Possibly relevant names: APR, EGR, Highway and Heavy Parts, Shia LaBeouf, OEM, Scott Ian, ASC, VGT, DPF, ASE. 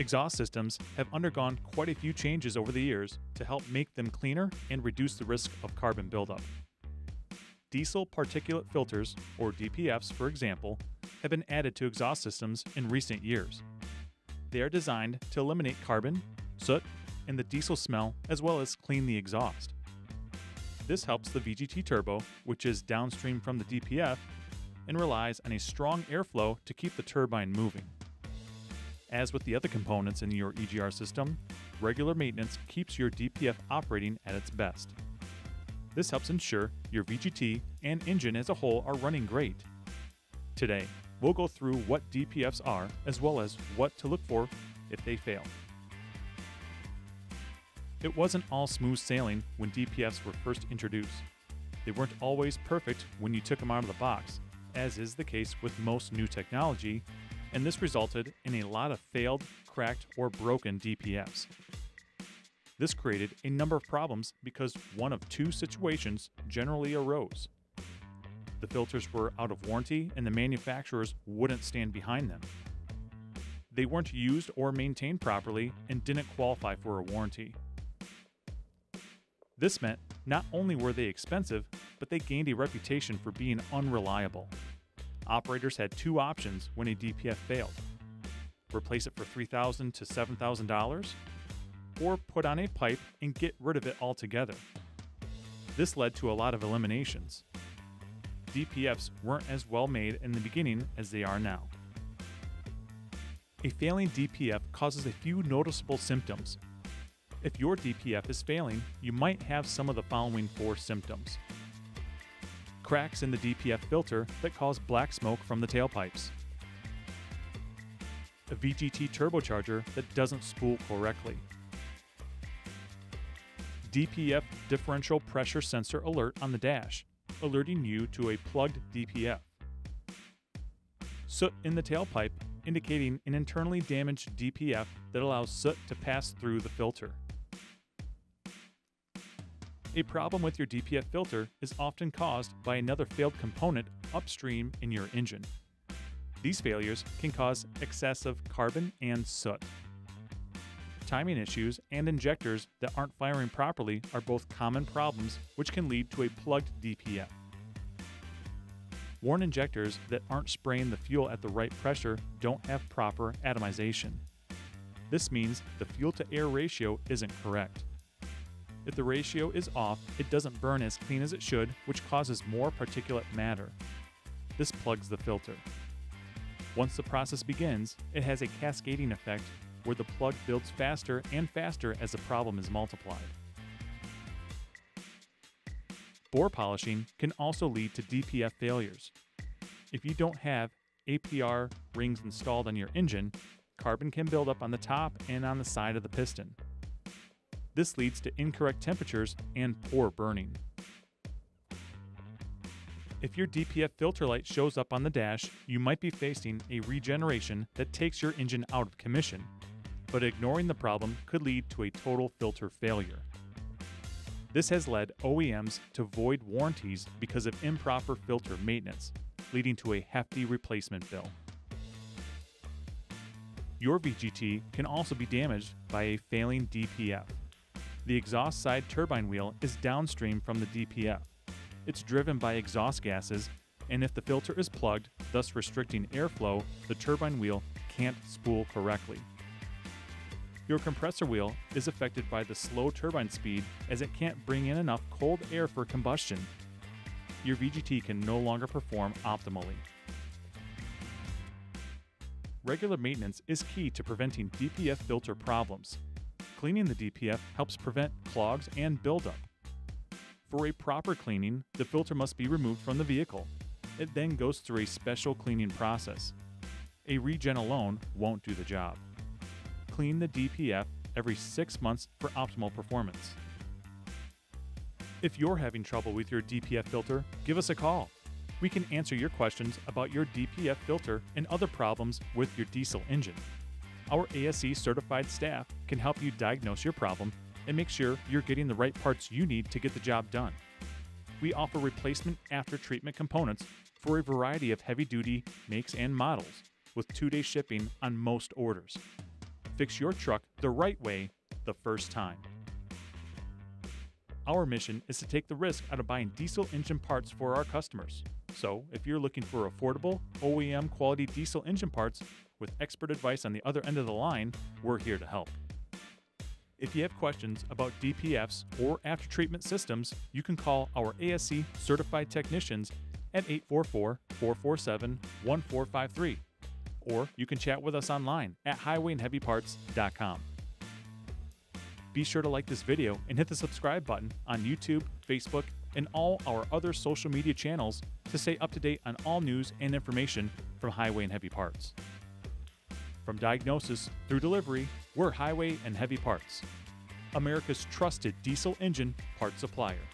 Exhaust systems have undergone quite a few changes over the years to help make them cleaner and reduce the risk of carbon buildup. Diesel particulate filters, or DPFs for example, have been added to exhaust systems in recent years. They are designed to eliminate carbon, soot, and the diesel smell, as well as clean the exhaust. This helps the VGT turbo, which is downstream from the DPF, and relies on a strong airflow to keep the turbine moving. As with the other components in your EGR system, regular maintenance keeps your DPF operating at its best. This helps ensure your VGT and engine as a whole are running great. Today, we'll go through what DPFs are, as well as what to look for if they fail. It wasn't all smooth sailing when DPFs were first introduced. They weren't always perfect when you took them out of the box, as is the case with most new technology, and this resulted in a lot of failed, cracked, or broken DPFs. This created a number of problems because one of two situations generally arose. The filters were out of warranty and the manufacturers wouldn't stand behind them. They weren't used or maintained properly and didn't qualify for a warranty. This meant not only were they expensive, but they gained a reputation for being unreliable. Operators had two options when a DPF failed: replace it for $3,000 to $7,000, or put on a pipe and get rid of it altogether. This led to a lot of eliminations. DPFs weren't as well made in the beginning as they are now. A failing DPF causes a few noticeable symptoms. If your DPF is failing, you might have some of the following four symptoms: cracks in the DPF filter that cause black smoke from the tailpipes, a VGT turbocharger that doesn't spool correctly, DPF differential pressure sensor alert on the dash, alerting you to a plugged DPF, soot in the tailpipe, indicating an internally damaged DPF that allows soot to pass through the filter. A problem with your DPF filter is often caused by another failed component upstream in your engine. These failures can cause excessive carbon and soot. Timing issues and injectors that aren't firing properly are both common problems, which can lead to a plugged DPF. Worn injectors that aren't spraying the fuel at the right pressure don't have proper atomization. This means the fuel-to-air ratio isn't correct. If the ratio is off, it doesn't burn as clean as it should, which causes more particulate matter. This plugs the filter. Once the process begins, it has a cascading effect where the plug builds faster and faster as the problem is multiplied. Bore polishing can also lead to DPF failures. If you don't have APR rings installed on your engine, carbon can build up on the top and on the side of the piston. This leads to incorrect temperatures and poor burning. If your DPF filter light shows up on the dash, you might be facing a regeneration that takes your engine out of commission, but ignoring the problem could lead to a total filter failure. This has led OEMs to void warranties because of improper filter maintenance, leading to a hefty replacement bill. Your VGT can also be damaged by a failing DPF. The exhaust side turbine wheel is downstream from the DPF. It's driven by exhaust gases, and if the filter is plugged, thus restricting airflow, the turbine wheel can't spool correctly. Your compressor wheel is affected by the slow turbine speed, as it can't bring in enough cold air for combustion. Your VGT can no longer perform optimally. Regular maintenance is key to preventing DPF filter problems. Cleaning the DPF helps prevent clogs and buildup. For a proper cleaning, the filter must be removed from the vehicle. It then goes through a special cleaning process. A regen alone won't do the job. Clean the DPF every 6 months for optimal performance. If you're having trouble with your DPF filter, give us a call. We can answer your questions about your DPF filter and other problems with your diesel engine. Our ASE certified staff can help you diagnose your problem and make sure you're getting the right parts you need to get the job done. We offer replacement after treatment components for a variety of heavy-duty makes and models, with 2-day shipping on most orders. Fix your truck the right way the first time. Our mission is to take the risk out of buying diesel engine parts for our customers. So if you're looking for affordable, OEM quality diesel engine parts with expert advice on the other end of the line, we're here to help. If you have questions about DPFs or after-treatment systems, you can call our ASC certified technicians at 844-447-1453, or you can chat with us online at highwayandheavyparts.com. Be sure to like this video and hit the subscribe button on YouTube, Facebook, and all our other social media channels to stay up to date on all news and information from Highway and Heavy Parts. From diagnosis through delivery, we're Highway and Heavy Parts, America's trusted diesel engine part supplier.